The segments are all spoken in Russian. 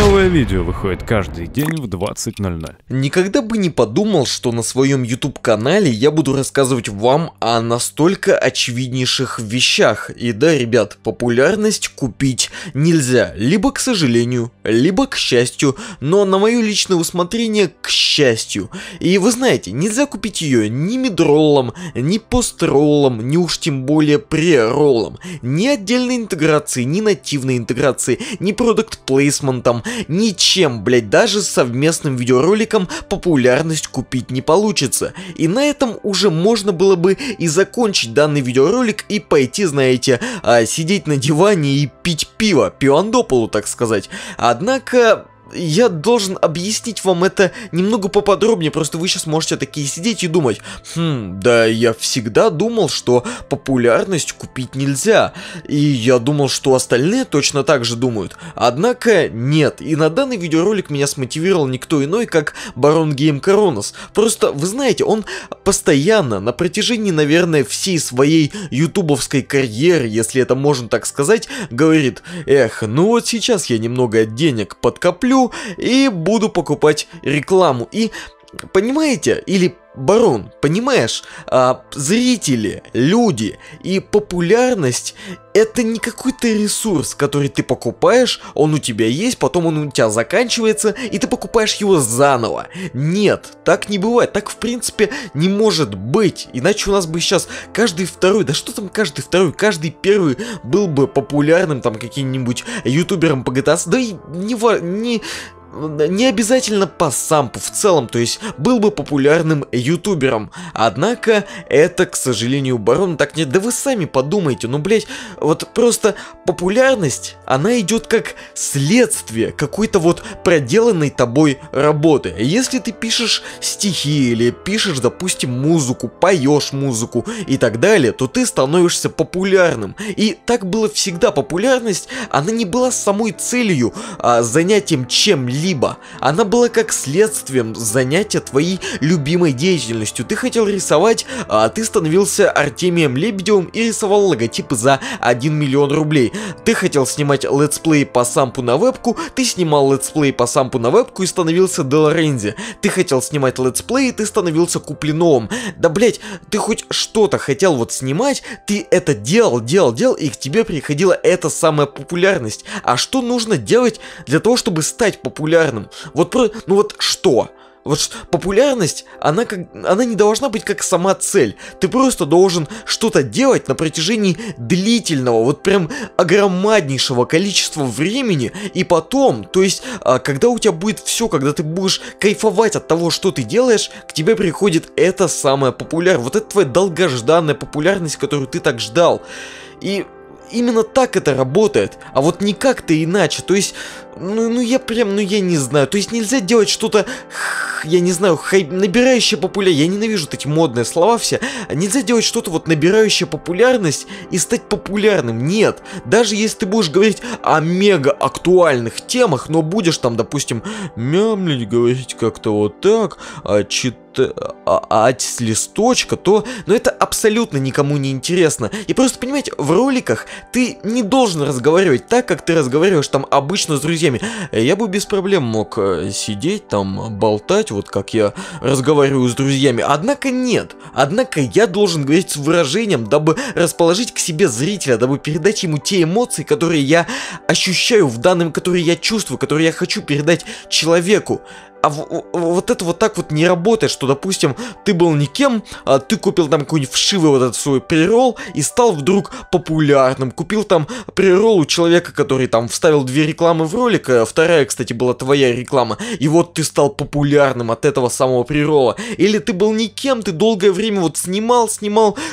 Новое видео выходит каждый день в 20:00. Никогда бы не подумал, что на своем YouTube-канале я буду рассказывать вам о настолько очевиднейших вещах. И да, ребят, популярность купить нельзя. Либо, к сожалению, либо, к счастью. Но на мое личное усмотрение, к счастью. И вы знаете, нельзя купить ее ни мидроллом, ни построллом, ни уж тем более прероллом. Ни отдельной интеграции, ни нативной интеграции, ни продакт-плейсментом. Ничем, блять, даже с совместным видеороликом популярность купить не получится. И на этом уже можно было бы и закончить данный видеоролик и пойти, знаете, сидеть на диване и пить пиво, пивандополу, так сказать. Однако... я должен объяснить вам это немного поподробнее, просто вы сейчас можете такие сидеть и думать: да я всегда думал, что популярность купить нельзя, и я думал, что остальные точно так же думают. Однако нет, и на данный видеоролик меня смотивировал никто иной, как Барон Гейм Коронос. Просто, вы знаете, он постоянно, на протяжении, наверное, всей своей ютубовской карьеры, если это можно так сказать, говорит: эх, ну вот сейчас я немного денег подкоплю и буду покупать рекламу. И понимаете, или барон, понимаешь, зрители, люди и популярность — это не какой-то ресурс, который ты покупаешь, он у тебя есть, потом он у тебя заканчивается, и ты покупаешь его заново. Нет, так не бывает, так в принципе не может быть, иначе у нас бы сейчас каждый второй, да что там каждый второй, каждый первый был бы популярным там каким-нибудь ютубером по GTA, да и не обязательно по сампу в целом, то есть был бы популярным ютубером. Однако это, к сожалению, барон так нет. Да вы сами подумайте, ну блять, вот просто популярность, она идет как следствие какой-то вот проделанной тобой работы. Если ты пишешь стихи или пишешь, допустим, музыку, поешь музыку и так далее, то ты становишься популярным. И так было всегда, популярность, она не была самой целью, занятием чем-либо. Она была как следствием занятия твоей любимой деятельностью. Ты хотел рисовать, а ты становился Артемием Лебедевым и рисовал логотипы за 1 миллион рублей. Ты хотел снимать летсплей по сампу на вебку, ты снимал летсплей по сампу на вебку и становился Рензи. Ты хотел снимать летсплей, ты становился Куплиновым. Да блять, ты хоть что-то хотел вот снимать, ты это делал, и к тебе приходила эта самая популярность. А что нужно делать для того, чтобы стать популярным? Вот про, ну вот что? Вот популярность, она не должна быть как сама цель. Ты просто должен что-то делать на протяжении длительного, вот прям огромнейшего количества времени. И потом, то есть, когда у тебя будет все, когда ты будешь кайфовать от того, что ты делаешь, к тебе приходит эта самая популярность. Вот это твоя долгожданная популярность, которую ты так ждал. И... именно так это работает, а вот не как-то иначе, то есть, я не знаю, то есть нельзя делать что-то, я не знаю, набирающее популярность, я ненавижу вот эти модные слова все, нельзя делать что-то вот набирающее популярность и стать популярным, нет, даже если ты будешь говорить о мега актуальных темах, но будешь там, допустим, мямлить, говорить как-то вот так, с листочка, то, но это абсолютно никому не интересно. И просто, понимаете, в роликах ты не должен разговаривать так, как ты разговариваешь там обычно с друзьями. Я бы без проблем мог сидеть там, болтать, вот как я разговариваю с друзьями. Однако нет. Однако я должен говорить с выражением, дабы расположить к себе зрителя, дабы передать ему те эмоции, которые я ощущаю в данном, которые я чувствую, которые я хочу передать человеку. А вот это вот так вот не работает, что, допустим, ты был никем, ты купил там какой-нибудь вшивый вот этот свой преролл и стал вдруг популярным. Купил там преролл у человека, который там вставил 2 рекламы в ролик, вторая, кстати, была твоя реклама, и вот ты стал популярным от этого самого преролла. Или ты был никем, ты долгое время вот снимал,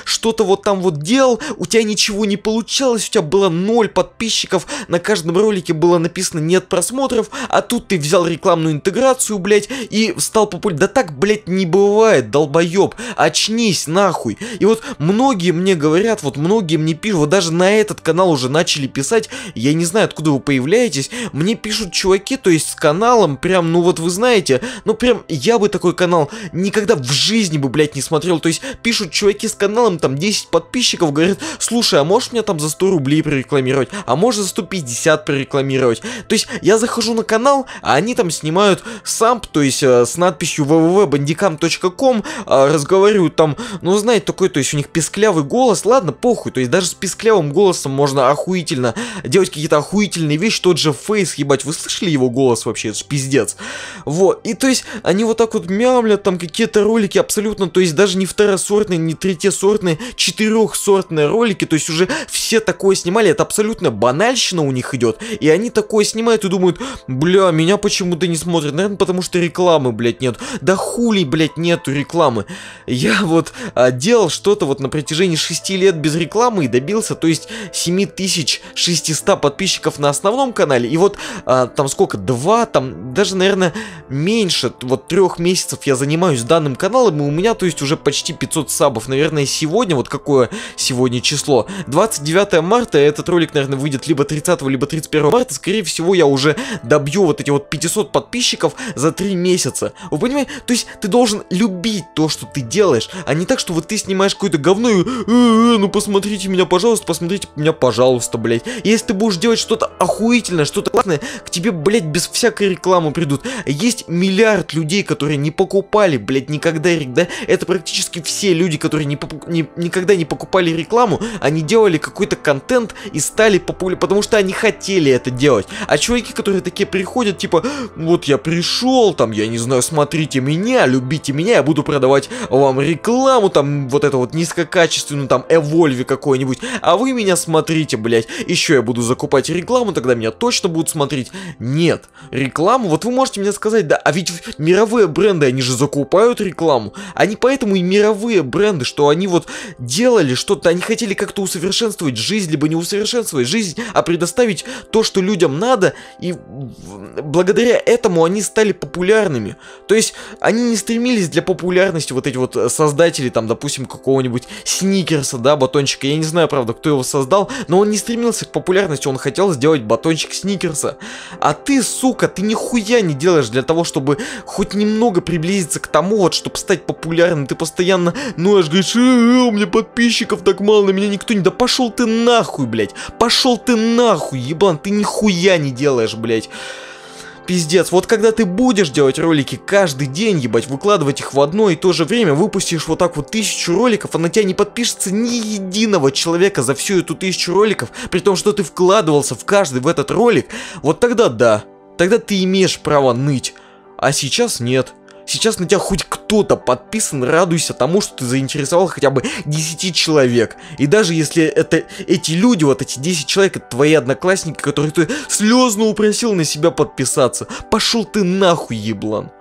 что-то вот там вот делал, у тебя ничего не получалось, у тебя было 0 подписчиков, на каждом ролике было написано «нет просмотров», а тут ты взял рекламную интеграцию, блядь, и стал популярным. Да так, блядь, не бывает, долбоеб. Очнись, нахуй. И вот многие мне говорят, вот многие мне пишут, вот даже на этот канал уже начали писать, я не знаю, откуда вы появляетесь, мне пишут чуваки, то есть с каналом, прям, ну вот вы знаете, ну прям, я бы такой канал никогда в жизни бы, блядь, не смотрел, то есть пишут чуваки с каналом, там, 10 подписчиков, говорят, слушай, а можешь меня там за 100 рублей прорекламировать, а можешь за 150 прорекламировать, то есть я захожу на канал, а они там снимают самп, то есть с надписью www.bandicam.com, разговаривают там, ну знаете, такой, то есть у них песклявый голос, ладно, похуй, то есть даже с песклявым голосом можно охуительно делать какие-то охуительные вещи, тот же Фейс, ебать, вы слышали его голос вообще, это ж пиздец, вот, и то есть они вот так вот мямлят, там какие-то ролики абсолютно, то есть даже не второсортные, не третьесортные, четырехсортные ролики, то есть уже все такое снимали, это абсолютно банальщина у них идет, и они такое снимают и думают, бля, меня почему-то не смотрят, наверное, потому что рекламы, блядь, нет, да хули, блядь, нету рекламы, я вот делал что-то вот на протяжении 6 лет без рекламы и добился, то есть 7600 подписчиков на основном канале, и вот там сколько, 2, там даже, наверное, меньше, вот 3 месяцев я занимаюсь данным каналом, и у меня, то есть, уже почти 500 сабов, наверное, сегодня, вот какое сегодня число, 29 марта, этот ролик, наверное, выйдет либо 30, либо 31 марта, скорее всего, я уже добью вот эти вот 500 подписчиков за 3 месяца, вы понимаете, то есть, ты должен любить то, что ты делаешь, а не так, что вот ты снимаешь какое-то говно и, ну посмотрите меня, пожалуйста, посмотрите меня, пожалуйста, блядь, если ты будешь делать что-то охуительное, что-то классное, к тебе, блядь, без всякой рекламы придут, есть миллиард людей, которые не покупали, блядь, никогда, да, это практически все люди, которые никогда не покупали рекламу, они делали какой-то контент и стали популярны, потому что они хотели это делать, а чуваки, которые такие приходят, типа, вот я пришел, там, я не знаю, смотрите меня, любите меня, я буду продавать вам рекламу, там, вот это вот низкокачественную, там, Эвольви какой-нибудь, а вы меня смотрите, блядь, еще я буду закупать рекламу, тогда меня точно будут смотреть, нет, рекламу, вот вы можете мне сказать, да, а ведь мировые бренды, они же закупают рекламу, они поэтому и мировые бренды, что они вот делали что-то, они хотели как-то усовершенствовать жизнь, либо не усовершенствовать жизнь, а предоставить то, что людям надо, и благодаря этому они стали популярными, то есть они не стремились для популярности, вот эти вот создатели, там, допустим, какого-нибудь Сникерса, да, батончика, я не знаю, правда, кто его создал, но он не стремился к популярности, он хотел сделать батончик Сникерса, а ты, сука, ты нихуя не делаешь для того, чтобы хоть немного приблизиться к тому, вот, чтобы стать популярным, ты постоянно ноешь, говоришь, у меня подписчиков так мало, на меня никто не, да пошел ты нахуй, блядь, пошел ты нахуй, еблан, ты нихуя не делаешь, блядь. Пиздец, вот когда ты будешь делать ролики каждый день, ебать, выкладывать их в одно и то же время, выпустишь вот так вот 1000 роликов, а на тебя не подпишется ни единого человека за всю эту 1000 роликов, при том, что ты вкладывался в каждый в этот ролик, вот тогда да, тогда ты имеешь право ныть, а сейчас нет. Сейчас на тебя хоть кто-то подписан, радуйся тому, что ты заинтересовал хотя бы 10 человек. И даже если это эти люди, вот эти 10 человек, это твои одноклассники, которых ты слезно упросил на себя подписаться. Пошел ты нахуй, еблан.